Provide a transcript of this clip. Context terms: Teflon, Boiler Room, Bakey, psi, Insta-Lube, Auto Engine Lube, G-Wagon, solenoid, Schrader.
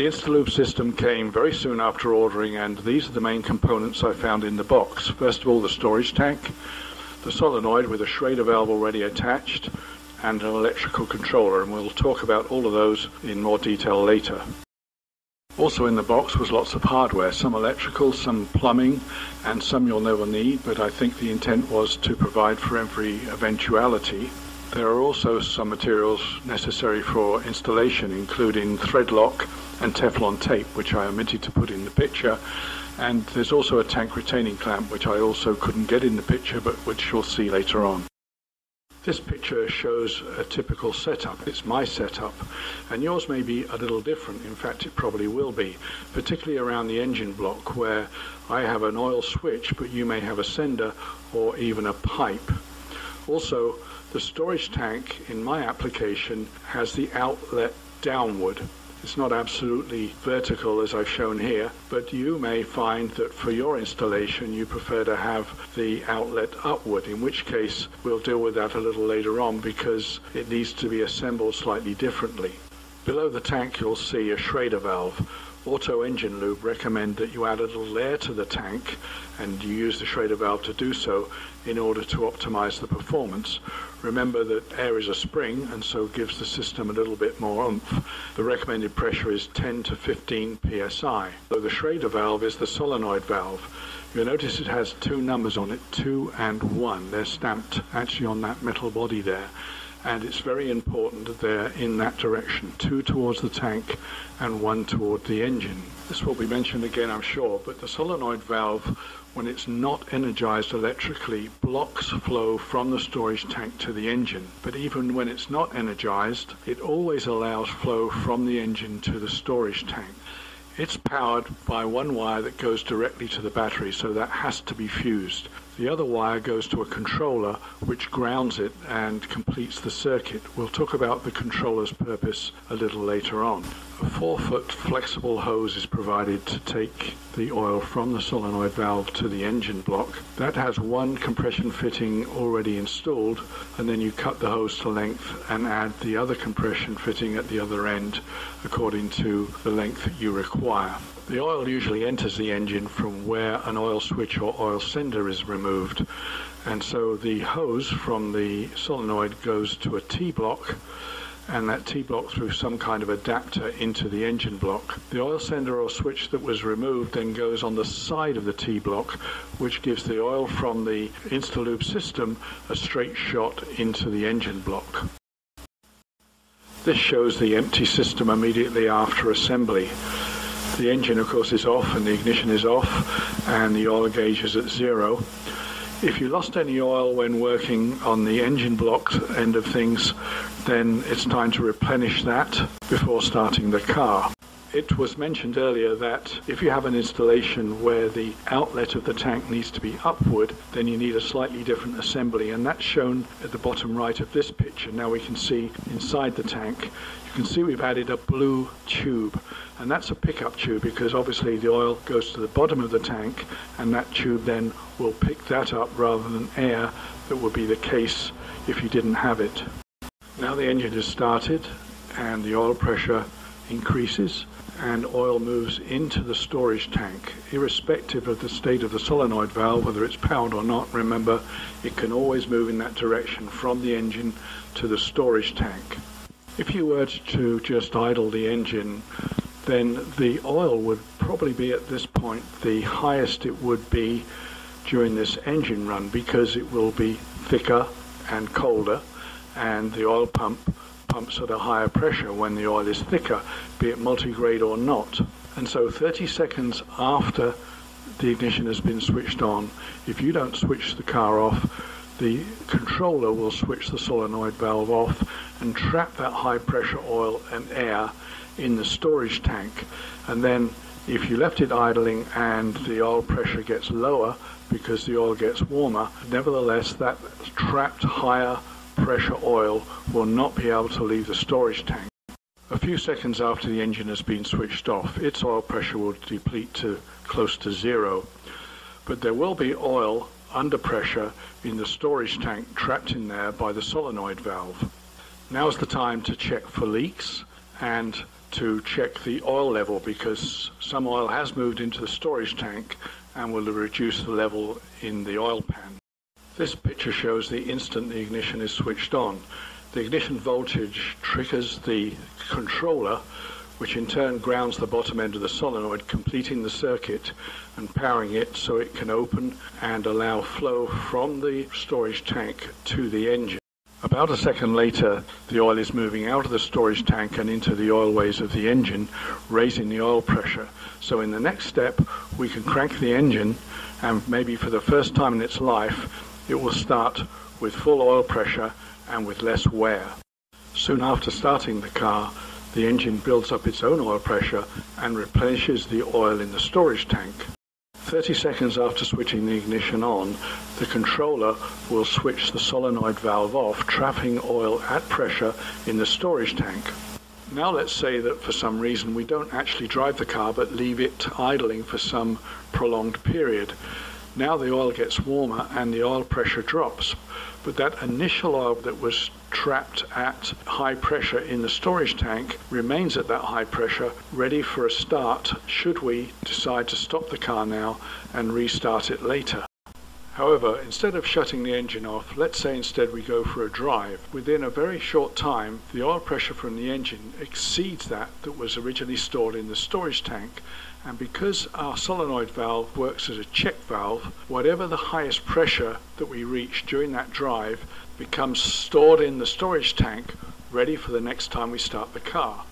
The Insta-Lube system came very soon after ordering, and these are the main components I found in the box. First of all, the storage tank, the solenoid with a Schrader valve already attached, and an electrical controller, and we'll talk about all of those in more detail later. Also in the box was lots of hardware, some electrical, some plumbing, and some you'll never need, but I think the intent was to provide for every eventuality. There are also some materials necessary for installation, including thread lock and Teflon tape, which I omitted to put in the picture. And there's also a tank retaining clamp, which I also couldn't get in the picture, but which you'll see later on. This picture shows a typical setup. It's my setup, and yours may be a little different. In fact, it probably will be, particularly around the engine block, where I have an oil switch, but you may have a sender or even a pipe. Also, the storage tank in my application has the outlet downward. It's not absolutely vertical as I've shown here, but you may find that for your installation you prefer to have the outlet upward, in which case we'll deal with that a little later on because it needs to be assembled slightly differently. Below the tank you'll see a Schrader valve. Auto Engine Lube recommend that you add a little air to the tank, and you use the Schrader valve to do so in order to optimize the performance. Remember that air is a spring and so gives the system a little bit more oomph. The recommended pressure is 10 to 15 psi. So the Schrader valve is the solenoid valve. You'll notice it has two numbers on it, 2 and 1. They're stamped actually on that metal body there. And it's very important that they're in that direction, 2 towards the tank and 1 toward the engine. This will be mentioned again, I'm sure, but the solenoid valve, when it's not energized electrically, blocks flow from the storage tank to the engine. But even when it's not energized, it always allows flow from the engine to the storage tank. It's powered by one wire that goes directly to the battery, so that has to be fused. The other wire goes to a controller which grounds it and completes the circuit. We'll talk about the controller's purpose a little later on. A 4-foot flexible hose is provided to take the oil from the solenoid valve to the engine block. That has one compression fitting already installed, and then you cut the hose to length and add the other compression fitting at the other end according to the length that you require. The oil usually enters the engine from where an oil switch or oil sender is removed, and so the hose from the solenoid goes to a T-block, and that T-block through some kind of adapter into the engine block. The oil sender or switch that was removed then goes on the side of the T-block, which gives the oil from the Insta-Lube system a straight shot into the engine block. This shows the empty system immediately after assembly. The engine, of course, is off and the ignition is off and the oil gauge is at 0. If you lost any oil when working on the engine block end of things, then it's time to replenish that before starting the car. It was mentioned earlier that if you have an installation where the outlet of the tank needs to be upward, then you need a slightly different assembly, and that's shown at the bottom right of this picture. Now we can see inside the tank, you can see we've added a blue tube, and that's a pickup tube because obviously the oil goes to the bottom of the tank, and that tube then will pick that up rather than air that would be the case if you didn't have it. Now the engine is started and the oil pressure increases and oil moves into the storage tank. Irrespective of the state of the solenoid valve, whether it's powered or not, remember it can always move in that direction from the engine to the storage tank. If you were to just idle the engine, then the oil would probably be at this point the highest it would be during this engine run because it will be thicker and colder, and the oil pump pumps at a higher pressure when the oil is thicker, be it multigrade or not. And so 30 seconds after the ignition has been switched on, if you don't switch the car off, the controller will switch the solenoid valve off and trap that high pressure oil and air in the storage tank. And then if you left it idling and the oil pressure gets lower because the oil gets warmer, nevertheless that trapped higher pressure oil will not be able to leave the storage tank. A few seconds after the engine has been switched off, its oil pressure will deplete to close to 0. But there will be oil under pressure in the storage tank, trapped in there by the solenoid valve. Now's the time to check for leaks, and to check the oil level, because some oil has moved into the storage tank and will reduce the level in the oil pan. This picture shows the instant the ignition is switched on. The ignition voltage triggers the controller, which in turn grounds the bottom end of the solenoid, completing the circuit and powering it so it can open and allow flow from the storage tank to the engine. About a second later, the oil is moving out of the storage tank and into the oil ways of the engine, raising the oil pressure. So in the next step, we can crank the engine, and maybe for the first time in its life, it will start with full oil pressure and with less wear. Soon after starting the car, the engine builds up its own oil pressure and replenishes the oil in the storage tank. 30 seconds after switching the ignition on, the controller will switch the solenoid valve off, trapping oil at pressure in the storage tank. Now let's say that for some reason we don't actually drive the car but leave it idling for some prolonged period. Now the oil gets warmer and the oil pressure drops, but that initial oil that was trapped at high pressure in the storage tank remains at that high pressure, ready for a start should we decide to stop the car now and restart it later. However, instead of shutting the engine off, let's say instead we go for a drive. Within a very short time, the oil pressure from the engine exceeds that was originally stored in the storage tank, and because our solenoid valve works as a check valve, whatever the highest pressure that we reach during that drive becomes stored in the storage tank, ready for the next time we start the car.